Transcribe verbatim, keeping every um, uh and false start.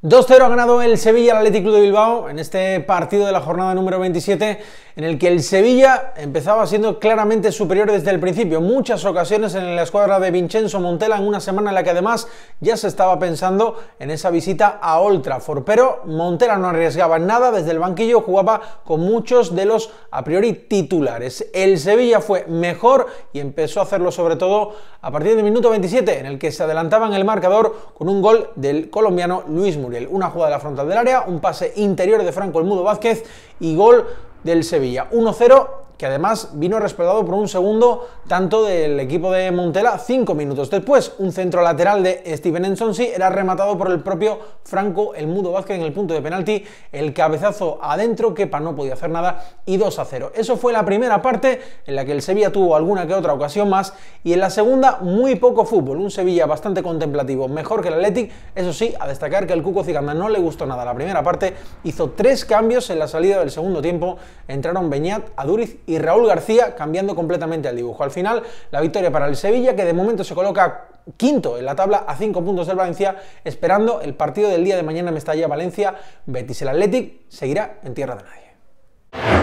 dos cero ha ganado el Sevilla al Athletic Club de Bilbao en este partido de la jornada número veintisiete, en el que el Sevilla empezaba siendo claramente superior desde el principio. Muchas ocasiones en la escuadra de Vincenzo Montella, en una semana en la que además ya se estaba pensando en esa visita a Old Trafford. Pero Montella no arriesgaba nada, desde el banquillo jugaba con muchos de los a priori titulares. El Sevilla fue mejor y empezó a hacerlo sobre todo a partir del minuto veintisiete, en el que se adelantaba en el marcador con un gol del colombiano Luis Muriel. Una jugada de la frontal del área, un pase interior de Franco el Mudo Vázquez y gol del Sevilla. uno cero, que además vino respaldado por un segundo tanto del equipo de Montella cinco minutos después. Un centro lateral de Steven Ensonsi era rematado por el propio Franco el Mudo Vázquez en el punto de penalti. El cabezazo adentro, Kepa no podía hacer nada y dos a cero. Eso fue la primera parte en la que el Sevilla tuvo alguna que otra ocasión más, y en la segunda muy poco fútbol. Un Sevilla bastante contemplativo, mejor que el Athletic. Eso sí, a destacar que el Cuco Ciganda no le gustó nada la primera parte. Hizo tres cambios en la salida del segundo tiempo. Entraron Beñat, Aduriz y Raúl García, cambiando completamente el dibujo. Al final, la victoria para el Sevilla, que de momento se coloca quinto en la tabla a cinco puntos del Valencia, esperando el partido del día de mañana en Mestalla, Valencia, Betis. El Athletic seguirá en tierra de nadie.